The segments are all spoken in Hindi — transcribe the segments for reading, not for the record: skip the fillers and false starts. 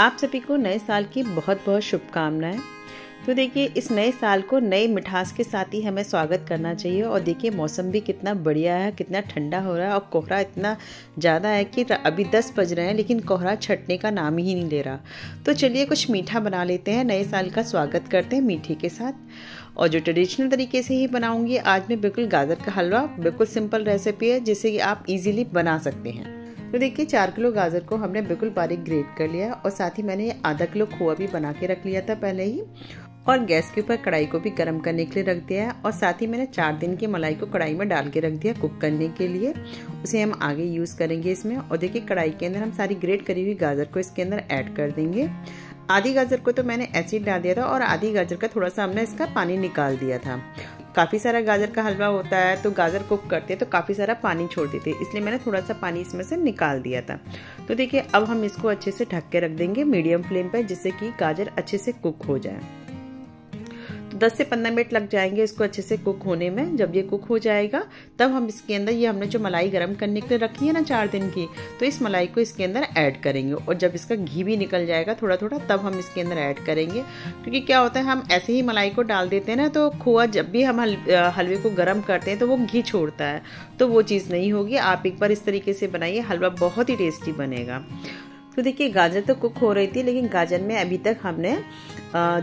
आप सभी को नए साल की बहुत बहुत शुभकामनाएं। तो देखिए इस नए साल को नई मिठास के साथ ही हमें स्वागत करना चाहिए। और देखिए मौसम भी कितना बढ़िया है, कितना ठंडा हो रहा है और कोहरा इतना ज़्यादा है कि अभी 10 बज रहे हैं लेकिन कोहरा छटने का नाम ही नहीं ले रहा। तो चलिए कुछ मीठा बना लेते हैं, नए साल का स्वागत करते हैं मीठे के साथ। और जो ट्रेडिशनल तरीके से ही बनाऊँगी आज मैं, बिल्कुल गाजर का हलवा, बिल्कुल सिंपल रेसिपी है जिसे कि आप ईजिली बना सकते हैं। तो देखिए 4 किलो गाजर को हमने बिल्कुल बारीक ग्रेट कर लिया और साथ ही मैंने ½ किलो खोआ भी बना के रख लिया था पहले ही। और गैस के ऊपर कढ़ाई को भी गर्म करने के लिए रख दिया है और साथ ही मैंने 4 दिन की मलाई को कढ़ाई में डाल के रख दिया कुक करने के लिए, उसे हम आगे यूज़ करेंगे इसमें। और देखिए कढ़ाई के अंदर हम सारी ग्रेट करी हुई गाजर को इसके अंदर ऐड कर देंगे। आधी गाजर को तो मैंने ऐसे ही डाल दिया था और आधी गाजर का थोड़ा सा हमने इसका पानी निकाल दिया था। काफ़ी सारा गाजर का हलवा होता है तो गाजर कुक करते हैं तो काफ़ी सारा पानी छोड़ देते हैं, इसलिए मैंने थोड़ा सा पानी इसमें से निकाल दिया था। तो देखिए अब हम इसको अच्छे से ढक के रख देंगे मीडियम फ्लेम पर, जिससे कि गाजर अच्छे से कुक हो जाए। तो 10 से 15 मिनट लग जाएंगे इसको अच्छे से कुक होने में। जब ये कुक हो जाएगा तब हम इसके अंदर ये हमने जो मलाई गर्म करने के लिए रखी है ना 4 दिन की, तो इस मलाई को इसके अंदर ऐड करेंगे। और जब इसका घी भी निकल जाएगा थोड़ा थोड़ा तब हम इसके अंदर ऐड करेंगे, क्योंकि क्या होता है हम ऐसे ही मलाई को डाल देते हैं ना तो खोआ जब भी हम हलवे को गर्म करते हैं तो वो घी छोड़ता है, तो वो चीज़ नहीं होगी। आप एक बार इस तरीके से बनाइए, हलवा बहुत ही टेस्टी बनेगा। तो देखिए गाजर तो कुक हो रही थी लेकिन गाजर में अभी तक हमने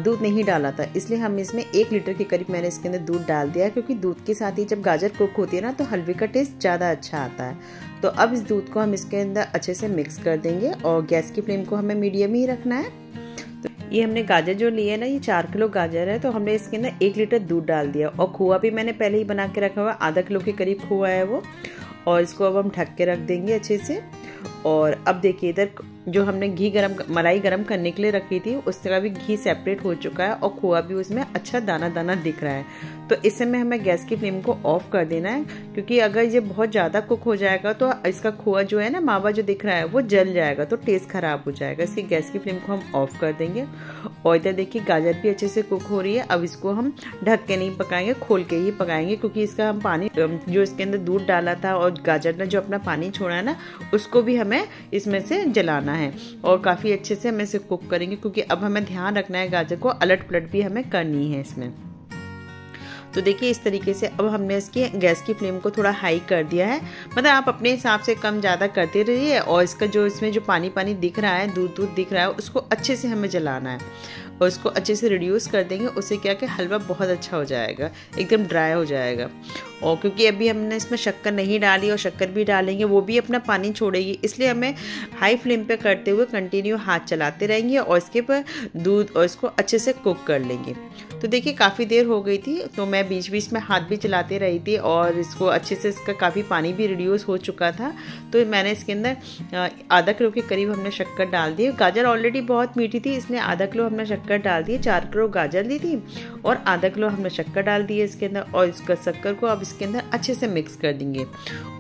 दूध नहीं डाला था, इसलिए हम इसमें 1 लीटर के करीब मैंने इसके अंदर दूध डाल दिया है, क्योंकि दूध के साथ ही जब गाजर कुक होती है ना तो हलवे का टेस्ट ज़्यादा अच्छा आता है। तो अब इस दूध को हम इसके अंदर अच्छे से मिक्स कर देंगे और गैस की फ्लेम को हमें मीडियम ही रखना है। ये हमने गाजर जो ली है ना, ये 4 किलो गाजर है तो हमने इसके अंदर 1 लीटर दूध डाल दिया और खोआ भी मैंने पहले ही बना के रखा हुआ, ½ किलो के करीब खोआ है वो। और इसको अब हम ढक के रख देंगे अच्छे से। और अब देखिए इधर जो हमने घी गरम मलाई गरम करने के लिए रखी थी उसका भी घी सेपरेट हो चुका है और खोआ भी उसमें अच्छा दाना दाना दिख रहा है। तो इस समय हमें गैस की फ्लेम को ऑफ कर देना है, क्योंकि अगर ये बहुत ज़्यादा कुक हो जाएगा तो इसका खोआ जो है ना, मावा जो दिख रहा है वो जल जाएगा तो टेस्ट खराब हो जाएगा। इसकी गैस की फ्लेम को हम ऑफ कर देंगे। और इधर देखिए गाजर भी अच्छे से कुक हो रही है। अब इसको हम ढक के नहीं पकाएंगे, खोल के ही पकाएंगे, क्योंकि इसका हम पानी जो इसके अंदर दूध डाला था और गाजर ने जो अपना पानी छोड़ा है ना उसको भी हमें इसमें से जलाना है। और काफ़ी अच्छे से हम इसे कुक करेंगे, क्योंकि अब हमें ध्यान रखना है गाजर को अलट पलट भी हमें करनी है इसमें। तो देखिए इस तरीके से अब हमने इसकी गैस की फ्लेम को थोड़ा हाई कर दिया है, मतलब आप अपने हिसाब से कम ज़्यादा करते रहिए। और इसका जो इसमें जो पानी पानी दिख रहा है, दूध दूध दिख रहा है, उसको अच्छे से हमें जलाना है और उसको अच्छे से रिड्यूस कर देंगे। उससे क्या कि हलवा बहुत अच्छा हो जाएगा, एकदम ड्राई हो जाएगा। और क्योंकि अभी हमने इसमें शक्कर नहीं डाली और शक्कर भी डालेंगे वो भी अपना पानी छोड़ेगी, इसलिए हमें हाई फ्लेम पे करते हुए कंटिन्यू हाथ चलाते रहेंगे और इसके ऊपर दूध और इसको अच्छे से कुक कर लेंगे। तो देखिए काफ़ी देर हो गई थी तो मैं बीच बीच में हाथ भी चलाते रही थी और इसको अच्छे से इसका काफ़ी पानी भी रिड्यूस हो चुका था। तो मैंने इसके अंदर ½ किलो के करीब हमने शक्कर डाल दी। गाजर ऑलरेडी बहुत मीठी थी इसलिए ½ किलो हमने शक्कर डाल दी। 4 किलो गाजर ली थी और ½ किलो हमने शक्कर डाल दी है इसके अंदर। और इसका शक्कर को अब इसके अंदर अच्छे से मिक्स कर देंगे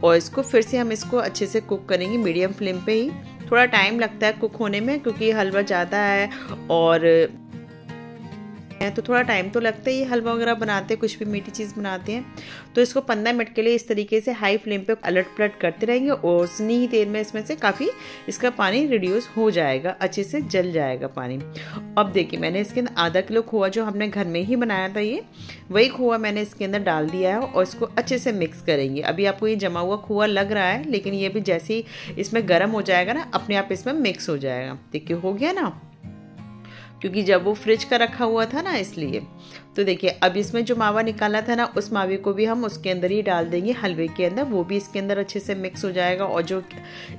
और इसको फिर से हम इसको अच्छे से कुक करेंगे मीडियम फ्लेम पे ही। थोड़ा टाइम लगता है कुक होने में क्योंकि हलवा ज़्यादा है और तो थोड़ा टाइम तो लगता है, ये हलवा वगैरह बनाते हैं, कुछ भी मीठी चीज़ बनाते हैं। तो इसको 15 मिनट के लिए इस तरीके से हाई फ्लेम पे अलट पलट करते रहेंगे और उतनी ही देर में इसमें से काफ़ी इसका पानी रिड्यूस हो जाएगा, अच्छे से जल जाएगा पानी। अब देखिए मैंने इसके अंदर ½ किलो खोआ जो हमने घर में ही बनाया था, ये वही खोआ मैंने इसके अंदर डाल दिया है और इसको अच्छे से मिक्स करेंगे। अभी आपको ये जमा हुआ खोआ लग रहा है लेकिन ये भी जैसे ही इसमें गर्म हो जाएगा ना अपने आप इसमें मिक्स हो जाएगा। देखिए हो गया ना, क्योंकि जब वो फ्रिज का रखा हुआ था ना इसलिए। तो देखिए अब इसमें जो मावा निकाला था ना उस मावे को भी हम उसके अंदर ही डाल देंगे हलवे के अंदर, वो भी इसके अंदर अच्छे से मिक्स हो जाएगा। और जो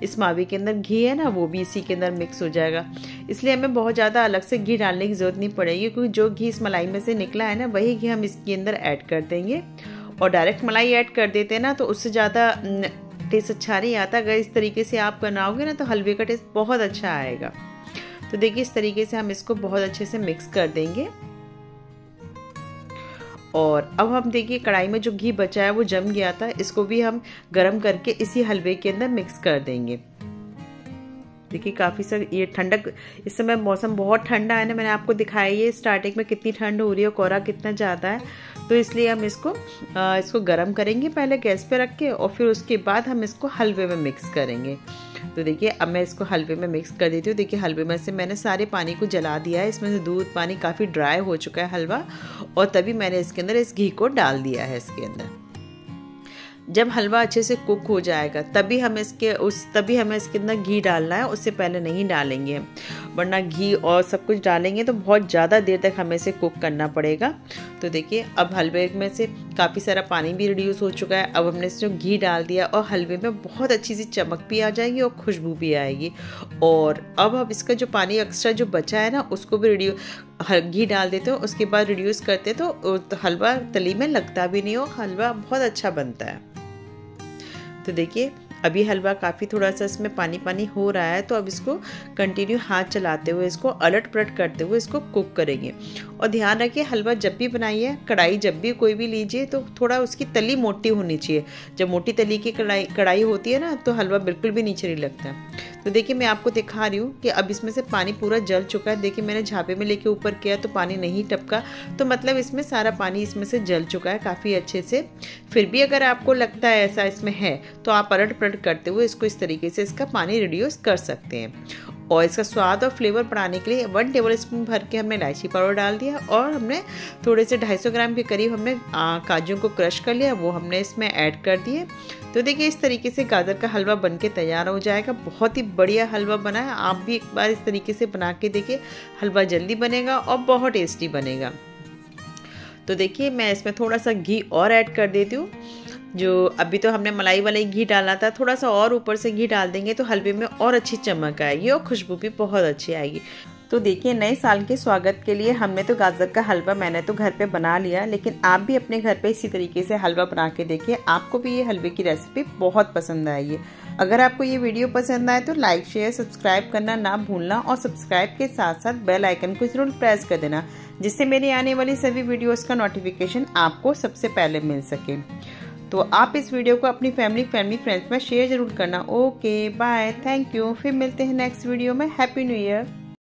इस मावे के अंदर घी है ना वो भी इसी के अंदर मिक्स हो जाएगा, इसलिए हमें बहुत ज़्यादा अलग से घी डालने की ज़रूरत नहीं पड़ेगी, क्योंकि जो घी इस मलाई में से निकला है ना वही घी हम इसके अंदर ऐड कर देंगे। और डायरेक्ट मलाई ऐड कर देते हैं ना तो उससे ज़्यादा टेस्ट अच्छा नहीं आता। अगर इस तरीके से आप बनाओगे ना तो हलवे का टेस्ट बहुत अच्छा आएगा। तो देखिए इस तरीके से हम इसको बहुत अच्छे से मिक्स कर देंगे। और अब हम देखिए कढ़ाई में जो घी बचा है वो जम गया था, इसको भी हम गरम करके इसी हलवे के अंदर मिक्स कर देंगे। देखिए काफ़ी सर ये ठंडक, इस समय मौसम बहुत ठंडा है ना, मैंने आपको दिखाया ये स्टार्टिंग में कितनी ठंड हो रही है, कोहरा कितना ज़्यादा है। तो इसलिए हम इसको गर्म करेंगे पहले गैस पे रख के, और फिर उसके बाद हम इसको हलवे में मिक्स करेंगे। तो देखिए अब मैं इसको हलवे में मिक्स कर देती हूँ। देखिए हलवे में से मैंने सारे पानी को जला दिया है, इसमें से दूध पानी काफ़ी ड्राई हो चुका है हलवा, और तभी मैंने इसके अंदर इस घी को डाल दिया है। इसके अंदर जब हलवा अच्छे से कुक हो जाएगा तभी हमें इसके अंदर घी डालना है, उससे पहले नहीं डालेंगे, वरना घी और सब कुछ डालेंगे तो बहुत ज़्यादा देर तक हमें इसे कुक करना पड़ेगा। तो देखिए अब हलवे में से काफ़ी सारा पानी भी रिड्यूस हो चुका है, अब हमने इसमें घी डाल दिया और हलवे में बहुत अच्छी सी चमक भी आ जाएगी और खुशबू भी आएगी। और अब हम इसका जो पानी एक्स्ट्रा जो बचा है ना, उसको भी घी डाल देते हो, उसके बाद रिड्यूस करते तो हलवा तली में लगता भी नहीं हो, हलवा बहुत अच्छा बनता है। तो देखिए अभी हलवा काफ़ी थोड़ा सा इसमें पानी पानी हो रहा है, तो अब इसको कंटिन्यू हाथ चलाते हुए, इसको अलट पलट करते हुए इसको कुक करेंगे। और ध्यान रखिए हलवा जब भी बनाइए, कढ़ाई जब भी कोई भी लीजिए तो थोड़ा उसकी तली मोटी होनी चाहिए। जब मोटी तली की कढ़ाई होती है ना, तो हलवा बिल्कुल भी नीचे नहीं लगता। तो देखिए मैं आपको दिखा रही हूँ कि अब इसमें से पानी पूरा जल चुका है। देखिए मैंने झापे में लेके ऊपर किया तो पानी नहीं टपका, तो मतलब इसमें सारा पानी इसमें से जल चुका है काफ़ी अच्छे से। फिर भी अगर आपको लगता है ऐसा इसमें है तो आप पलट पलट करते हुए इसको इस तरीके से इसका पानी रिड्यूस कर सकते हैं। और इसका स्वाद और फ्लेवर बढ़ाने के लिए 1 टेबलस्पून भर के हमने इलायची पाउडर डाल दिया, और हमने थोड़े से 250 ग्राम के करीब हमने काजू को क्रश कर लिया, वो हमने इसमें ऐड कर दिए। तो देखिए इस तरीके से गाजर का हलवा बनके तैयार हो जाएगा। बहुत ही बढ़िया हलवा बना है, आप भी एक बार इस तरीके से बना के देखिए, हलवा जल्दी बनेगा और बहुत टेस्टी बनेगा। तो देखिए मैं इसमें थोड़ा सा घी और ऐड कर देती हूँ, जो अभी तो हमने मलाई वाला घी डाला था, थोड़ा सा और ऊपर से घी डाल देंगे तो हलवे में और अच्छी चमक आएगी और खुशबू भी बहुत अच्छी आएगी। तो देखिए नए साल के स्वागत के लिए हमने तो गाजर का हलवा मैंने तो घर पे बना लिया, लेकिन आप भी अपने घर पे इसी तरीके से हलवा बना के देखिए, आपको भी ये हलवे की रेसिपी बहुत पसंद आएगी। अगर आपको ये वीडियो पसंद आए तो लाइक शेयर सब्सक्राइब करना ना भूलना, और सब्सक्राइब के साथ साथ बेल आइकन को जरूर प्रेस कर देना, जिससे मेरी आने वाली सभी वीडियोज़ का नोटिफिकेशन आपको सबसे पहले मिल सके। तो आप इस वीडियो को अपनी फैमिली फ्रेंड्स में शेयर जरूर करना। ओके बाय, थैंक यू, फिर मिलते हैं नेक्स्ट वीडियो में। Happy new year.